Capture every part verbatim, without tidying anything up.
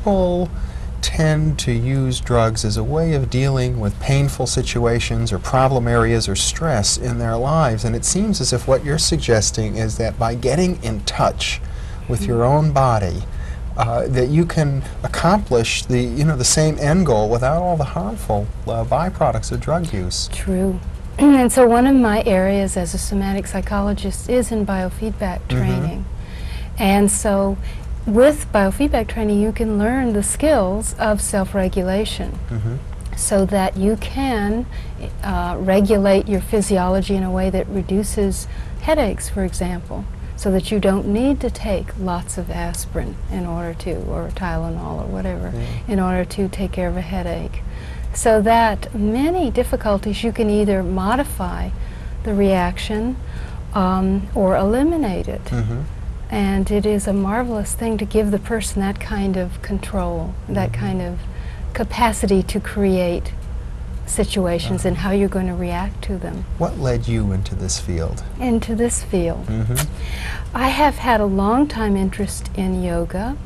people tend to use drugs as a way of dealing with painful situations or problem areas or stress in their lives. And it seems as if what you're suggesting is that by getting in touch with your own body, uh, that you can accomplish the, you know, the same end goal without all the harmful uh, byproducts of drug use. True. And so one of my areas as a somatic psychologist is in biofeedback training. Mm-hmm. And so with biofeedback training, you can learn the skills of self-regulation, mm-hmm, so that you can uh, regulate your physiology in a way that reduces headaches, for example, so that you don't need to take lots of aspirin in order to, or Tylenol or whatever, mm-hmm, in order to take care of a headache. So that many difficulties you can either modify the reaction um, or eliminate it. Mm-hmm. And it is a marvelous thing to give the person that kind of control, that mm-hmm kind of capacity to create situations, uh-huh, and how you're going to react to them. What led you into this field? Into this field? Mm-hmm. I have had a long time interest in yoga,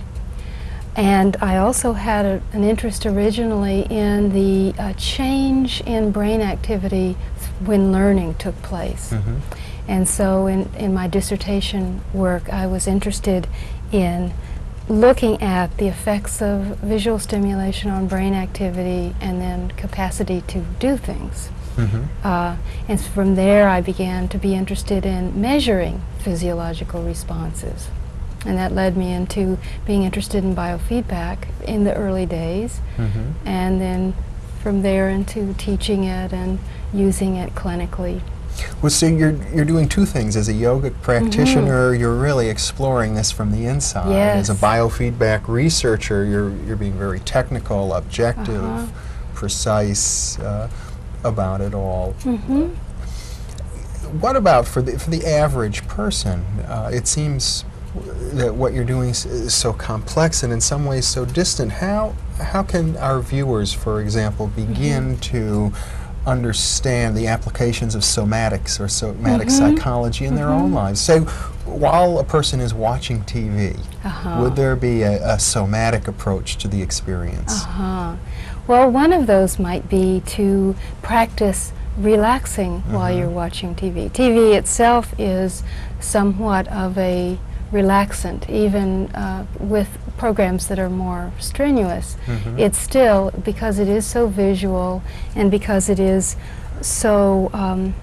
and I also had a, an interest originally in the uh, change in brain activity when learning took place. Mm-hmm. And so in, in my dissertation work, I was interested in looking at the effects of visual stimulation on brain activity and then capacity to do things. Mm-hmm. uh, and from there, I began to be interested in measuring physiological responses. And that led me into being interested in biofeedback in the early days, mm-hmm, and then from there into teaching it and using it clinically. Well, so you're, you're doing two things. As a yogic practitioner, mm-hmm, you're really exploring this from the inside. Yes. As a biofeedback researcher, you're, you're being very technical, objective, uh-huh, precise uh, about it all. Mm-hmm. What about for the, for the average person? Uh, it seems that what you're doing is so complex and in some ways so distant. How, how can our viewers, for example, begin mm-hmm to understand the applications of somatics or somatic mm-hmm psychology in mm-hmm their own lives? So while a person is watching T V, uh-huh, would there be a, a somatic approach to the experience? Uh-huh. Well, one of those might be to practice relaxing mm-hmm while you're watching T V. T V itself is somewhat of a relaxant, even uh, with programs that are more strenuous. Mm-hmm. It's still, because it is so visual and because it is so, um,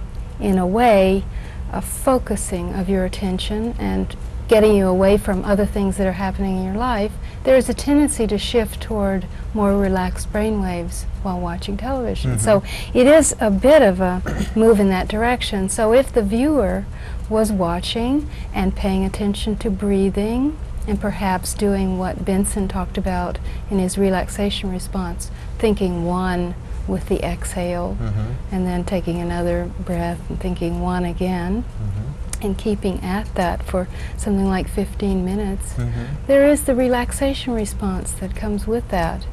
in a way, a focusing of your attention and getting you away from other things that are happening in your life, there is a tendency to shift toward more relaxed brainwaves while watching television. Mm-hmm. So it is a bit of a move in that direction. So if the viewer was watching and paying attention to breathing and perhaps doing what Benson talked about in his relaxation response, thinking one with the exhale, mm-hmm, and then taking another breath and thinking one again, mm-hmm, and keeping at that for something like fifteen minutes, mm-hmm, there is the relaxation response that comes with that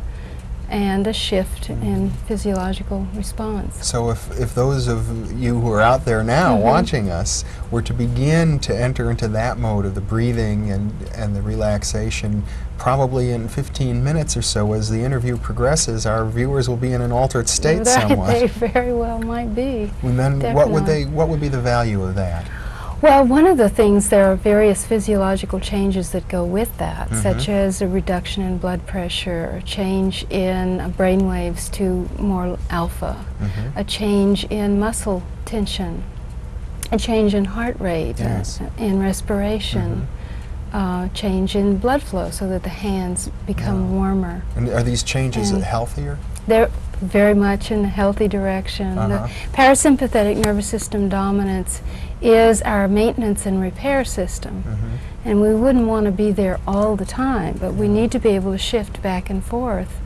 and a shift mm-hmm in physiological response. So if, if those of you who are out there now mm-hmm watching us were to begin to enter into that mode of the breathing and, and the relaxation, probably in fifteen minutes or so as the interview progresses, our viewers will be in an altered state, right, somewhat. They very well might be. And then definitely, what would they, what would be the value of that? Well, one of the things, there are various physiological changes that go with that, mm-hmm, such as a reduction in blood pressure, a change in uh, brain waves to more alpha, mm-hmm, a change in muscle tension, a change in heart rate, yes, uh, in respiration, mm-hmm, uh, change in blood flow so that the hands become yeah warmer. And are these changes and healthier? They're very much in a healthy direction. Uh-huh. The parasympathetic nervous system dominance is our maintenance and repair system. Mm-hmm. And we wouldn't want to be there all the time, but we need to be able to shift back and forth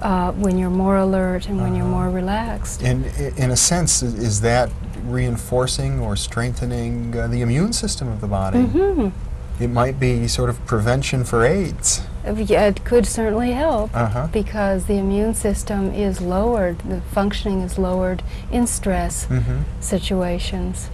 uh, when you're more alert and uh-huh when you're more relaxed. And in a sense, is that reinforcing or strengthening uh, the immune system of the body? Mm-hmm. It might be sort of prevention for AIDS. Yeah, it could certainly help, uh-huh, because the immune system is lowered, the functioning is lowered in stress mm-hmm situations.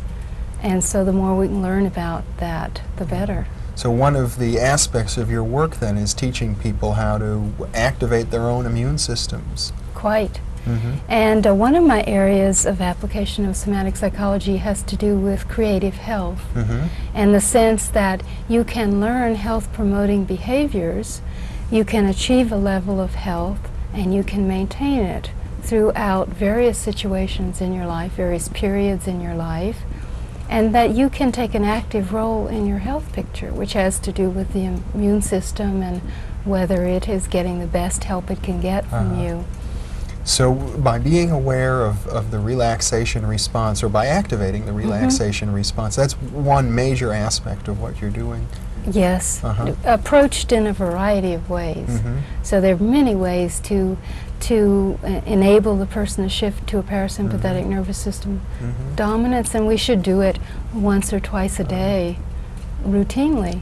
And so the more we can learn about that, the better. So one of the aspects of your work then is teaching people how to activate their own immune systems. Quite. Mm-hmm. And uh, one of my areas of application of somatic psychology has to do with creative health, mm-hmm. and the sense that you can learn health-promoting behaviors, you can achieve a level of health, and you can maintain it throughout various situations in your life, various periods in your life, and that you can take an active role in your health picture, which has to do with the im- immune system and whether it is getting the best help it can get from uh-huh. you. So by being aware of, of the relaxation response, or by activating the relaxation mm-hmm. response, that's one major aspect of what you're doing. Yes, uh-huh. approached in a variety of ways. Mm-hmm. So there are many ways to to uh, enable the person to shift to a parasympathetic mm-hmm. nervous system mm-hmm. dominance, and we should do it once or twice a day, routinely.